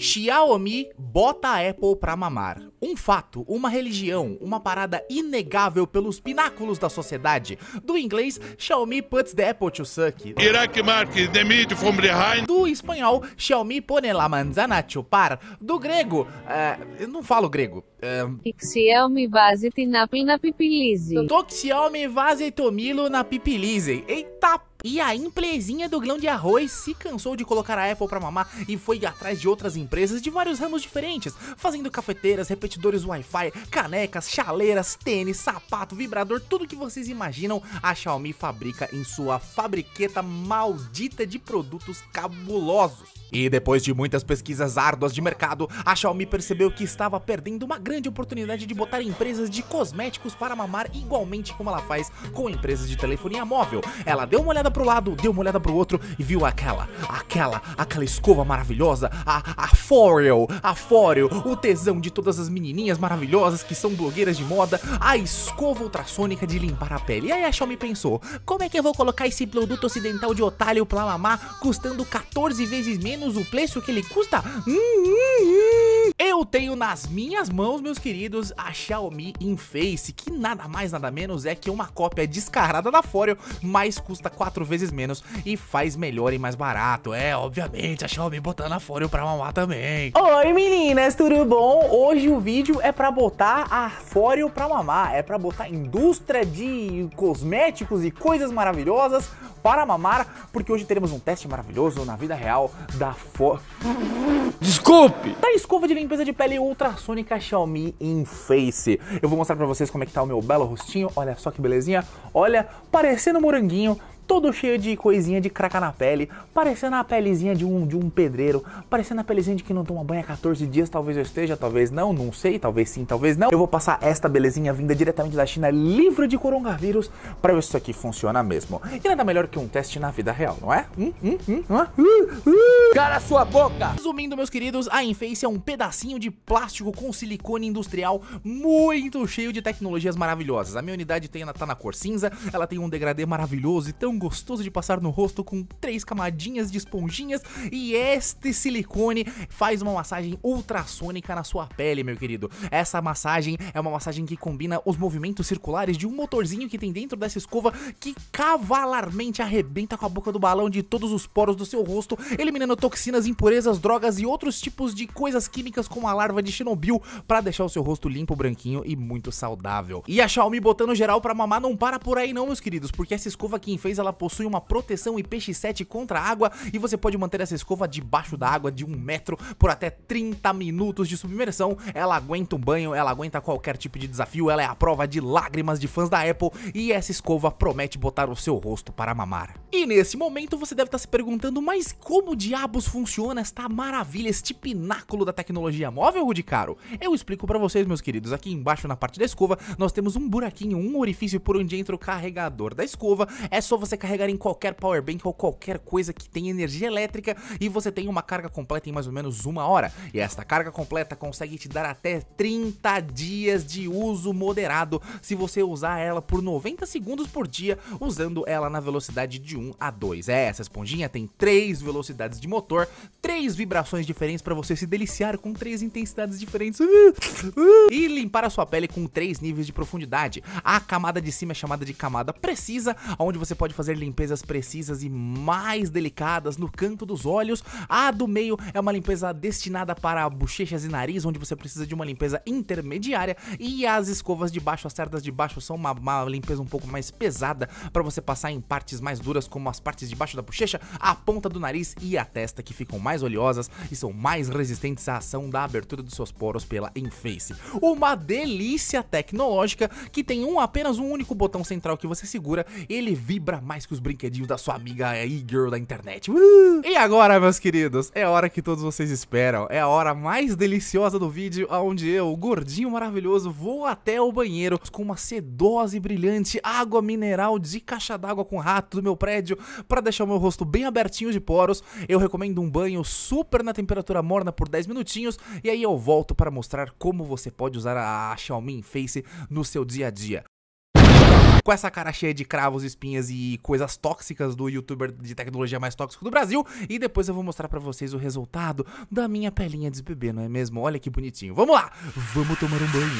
Xiaomi bota a Apple pra mamar. Um fato, uma religião, uma parada inegável pelos pináculos da sociedade. Do inglês, Xiaomi puts the apple to suck. Do espanhol, Xiaomi pone la manzana a chupar. Do grego, eu não falo grego. Xiaomi vaze tinapil na pipilize. Xiaomi vaze tomilo na pipilize. Eita porra! E a empresinha do grão de arroz se cansou de colocar a Apple pra mamar e foi atrás de outras empresas de vários ramos diferentes, fazendo cafeteiras, repetidores Wi-Fi, canecas, chaleiras, tênis, sapato, vibrador, tudo que vocês imaginam a Xiaomi fabrica em sua fabriqueta maldita de produtos cabulosos. E depois de muitas pesquisas árduas de mercado, a Xiaomi percebeu que estava perdendo uma grande oportunidade de botar empresas de cosméticos para mamar igualmente como ela faz com empresas de telefonia móvel. Ela deu uma olhada pro lado, deu uma olhada pro outro e viu aquela escova maravilhosa, a Foreo, o tesão de todas as menininhas maravilhosas que são blogueiras de moda, a escova ultrassônica de limpar a pele. E aí a Xiaomi pensou, como é que eu vou colocar esse produto ocidental de otário pra mamar custando 14 vezes menos o preço que ele custa? Eu tenho nas minhas mãos, meus queridos, a Xiaomi InFace, que nada mais nada menos é que uma cópia descarada da Foreo, mas custa 4 vezes menos e faz melhor e mais barato. É, obviamente, a Xiaomi botando a Foreo pra mamar também. Oi meninas, tudo bom? Hoje o vídeo é pra botar a Foreo pra mamar, é pra botar indústria de cosméticos e coisas maravilhosas para mamar, porque hoje teremos um teste maravilhoso na vida real da Foreo. Desculpe! Da escova de limpeza de pele ultrassônica Xiaomi InFace. Eu vou mostrar pra vocês como é que tá o meu belo rostinho, olha só que belezinha, olha, parecendo um moranguinho, todo cheio de coisinha de craca na pele, parecendo a pelezinha de um pedreiro, parecendo a pelezinha de quem não toma banho há 14 dias, talvez eu esteja, talvez não sei, talvez sim, talvez não. Eu vou passar esta belezinha vinda diretamente da China, livre de coronavírus, pra ver se isso aqui funciona mesmo. E nada melhor que um teste na vida real, não é? Cara, sua boca! Resumindo, meus queridos, a InFace é um pedacinho de plástico com silicone industrial muito cheio de tecnologias maravilhosas. A minha unidade tá na cor cinza, ela tem um degradê maravilhoso e tão gostoso de passar no rosto com 3 camadinhas de esponjinhas, e este silicone faz uma massagem ultrassônica na sua pele, meu querido. Essa massagem é uma massagem que combina os movimentos circulares de um motorzinho que tem dentro dessa escova, que cavalarmente arrebenta com a boca do balão de todos os poros do seu rosto, eliminando toxinas, impurezas, drogas e outros tipos de coisas químicas como a larva de Chernobyl, pra deixar o seu rosto limpo, branquinho e muito saudável. E a Xiaomi botando geral pra mamar não para por aí não, meus queridos, porque essa escova aqui InFace, ela possui uma proteção IP67 contra a água, e você pode manter essa escova debaixo da água de 1 metro por até 30 minutos de submersão. Ela aguenta um banho, ela aguenta qualquer tipo de desafio, ela é a prova de lágrimas de fãs da Apple, e essa escova promete botar o seu rosto para mamar. E nesse momento você deve estar se perguntando, mas como diabos funciona esta maravilha, este pináculo da tecnologia móvel, Rudicaro? Eu explico pra vocês, meus queridos. Aqui embaixo na parte da escova nós temos um buraquinho, um orifício por onde entra o carregador da escova. É só você carregar em qualquer power bank ou qualquer coisa que tenha energia elétrica, e você tem uma carga completa em mais ou menos 1 hora. E esta carga completa consegue te dar até 30 dias de uso moderado, se você usar ela por 90 segundos por dia, usando ela na velocidade de 1 a 2. É, essa esponjinha tem 3 velocidades de motor, 3 vibrações diferentes para você se deliciar com 3 intensidades diferentes e limpar a sua pele com 3 níveis de profundidade. A camada de cima é chamada de camada precisa, onde você pode fazer limpezas precisas e mais delicadas no canto dos olhos. A do meio é uma limpeza destinada para bochechas e nariz, onde você precisa de uma limpeza intermediária, e as escovas de baixo, as cerdas de baixo são uma limpeza um pouco mais pesada para você passar em partes mais duras, como as partes de baixo da bochecha, a ponta do nariz e a testa, que ficam mais oleosas e são mais resistentes à ação da abertura dos seus poros pela InFace. Uma delícia tecnológica que tem apenas um único botão central que você segura, ele vibra mais que os brinquedinhos da sua amiga e-girl da internet. E agora, meus queridos, é a hora que todos vocês esperam, é a hora mais deliciosa do vídeo, onde eu, o gordinho maravilhoso, vou até o banheiro com uma sedosa e brilhante água mineral de caixa d'água com rato do meu prédio, pra deixar o meu rosto bem abertinho de poros. Eu recomendo um banho super na temperatura morna por 10 minutinhos, e aí eu volto para mostrar como você pode usar a Xiaomi InFace no seu dia a dia. Com essa cara cheia de cravos, espinhas e coisas tóxicas do youtuber de tecnologia mais tóxico do Brasil. E depois eu vou mostrar pra vocês o resultado da minha pelinha de bebê, não é mesmo? Olha que bonitinho. Vamos lá, vamos tomar um banho.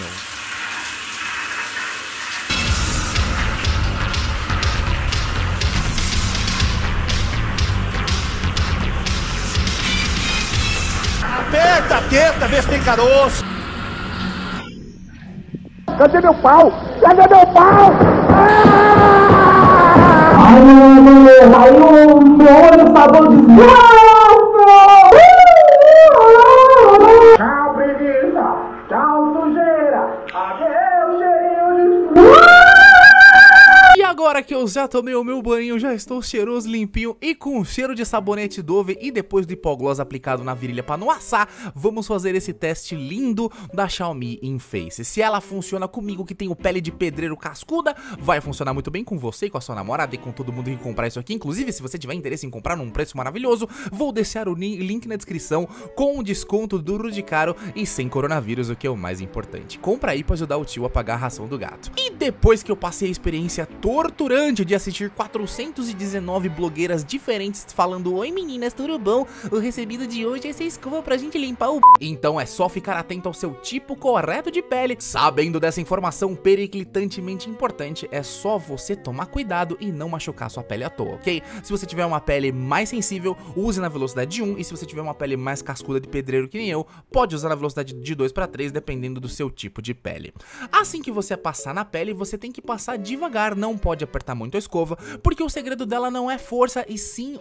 Aperta a teta, vê se tem caroço. Cadê meu pau? Cadê meu pau? Ai, meu olho tá bom de novo. Tchau, preguiça. Tchau, sujeira. Adeus, cheirinho de sujeira. E agora que eu já tomei o meu banho, já estou cheiroso, limpinho e com um cheiro de sabonete Dove e depois do hipoglós aplicado na virilha para não assar, vamos fazer esse teste lindo da Xiaomi InFace. Se ela funciona comigo que tenho pele de pedreiro cascuda, vai funcionar muito bem com você e com a sua namorada e com todo mundo que comprar isso aqui. Inclusive, se você tiver interesse em comprar num preço maravilhoso, vou deixar o link na descrição com um desconto duro de caro e sem coronavírus, o que é o mais importante. Compra aí para ajudar o tio a pagar a ração do gato. E depois que eu passei a experiência torturante de assistir 419 blogueiras diferentes falando: "Oi meninas, tudo bom? O recebido de hoje é essa escova pra gente limpar o b***". Então é só ficar atento ao seu tipo correto de pele. Sabendo dessa informação periclitantemente importante, é só você tomar cuidado e não machucar sua pele à toa, ok? Se você tiver uma pele mais sensível, use na velocidade de 1. E se você tiver uma pele mais cascuda de pedreiro que nem eu, pode usar na velocidade de 2 para 3, dependendo do seu tipo de pele. Assim que você passar na pele, você tem que passar devagar, não pode apertar muito a escova, porque o segredo dela não é força e sim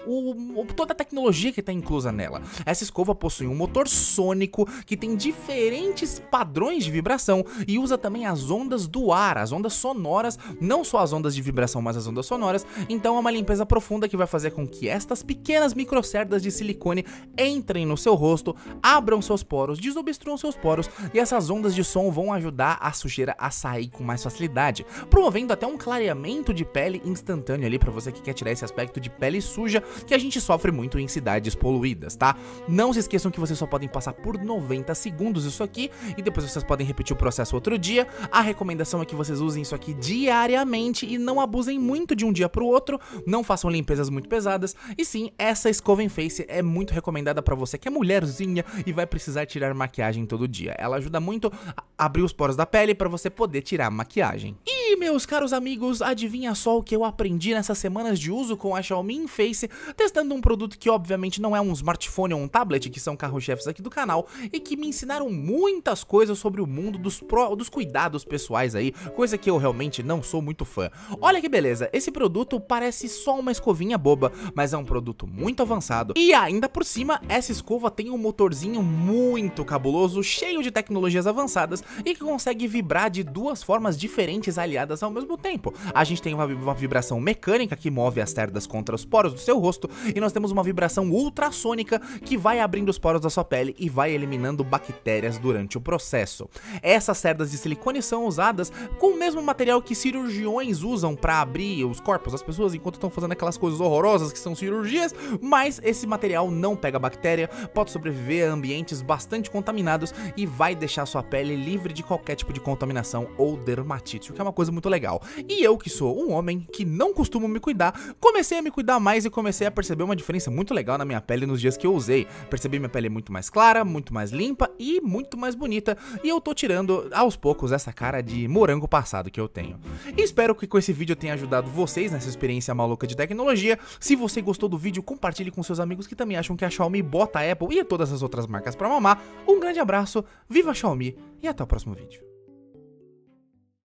toda a tecnologia que está inclusa nela. Essa escova possui um motor sônico que tem diferentes padrões de vibração e usa também as ondas do ar, as ondas sonoras, não só as ondas de vibração, mas as ondas sonoras. Então é uma limpeza profunda que vai fazer com que estas pequenas microcerdas de silicone entrem no seu rosto, abram seus poros, desobstruam seus poros, e essas ondas de som vão ajudar a sujeira a sair com mais facilidade, promovendo até um clareamento de pele instantâneo ali pra você que quer tirar esse aspecto de pele suja que a gente sofre muito em cidades poluídas, tá? Não se esqueçam que vocês só podem passar por 90 segundos isso aqui e depois vocês podem repetir o processo outro dia. A recomendação é que vocês usem isso aqui diariamente e não abusem muito de um dia pro outro, não façam limpezas muito pesadas. E sim, essa escova InFace é muito recomendada pra você que é mulherzinha e vai precisar tirar maquiagem todo dia. Ela ajuda muito a abrir os poros da pele pra você poder tirar a maquiagem. E meus caros amigos, adivinha só o que eu aprendi nessas semanas de uso com a Xiaomi InFace, testando um produto que obviamente não é um smartphone ou um tablet, que são carro-chefes aqui do canal, e que me ensinaram muitas coisas sobre o mundo dos cuidados pessoais aí, coisa que eu realmente não sou muito fã. Olha que beleza, esse produto parece só uma escovinha boba, mas é um produto muito avançado, e ainda por cima, essa escova tem um motorzinho muito cabuloso, cheio de tecnologias avançadas, e que consegue vibrar de duas formas diferentes aliadas ao mesmo tempo. A gente tem uma vibração mecânica que move as cerdas contra os poros do seu rosto, e nós temos uma vibração ultrassônica que vai abrindo os poros da sua pele e vai eliminando bactérias durante o processo. Essas cerdas de silicone são usadas com o mesmo material que cirurgiões usam para abrir os corpos das pessoas enquanto estão fazendo aquelas coisas horrorosas que são cirurgias, mas esse material não pega bactéria, pode sobreviver a ambientes bastante contaminados e vai deixar sua pele livre de qualquer tipo de contaminação ou dermatite, o que é uma coisa muito legal. E eu que sou um homem que não costumo me cuidar, comecei a me cuidar mais e comecei a perceber uma diferença muito legal na minha pele nos dias que eu usei. Percebi minha pele muito mais clara, muito mais limpa e muito mais bonita, e eu tô tirando aos poucos essa cara de morango passado que eu tenho. Espero que com esse vídeo eu tenha ajudado vocês nessa experiência maluca de tecnologia. Se você gostou do vídeo, compartilhe com seus amigos que também acham que a Xiaomi bota a Apple e todas as outras marcas pra mamar. Um grande abraço, viva a Xiaomi e até o próximo vídeo.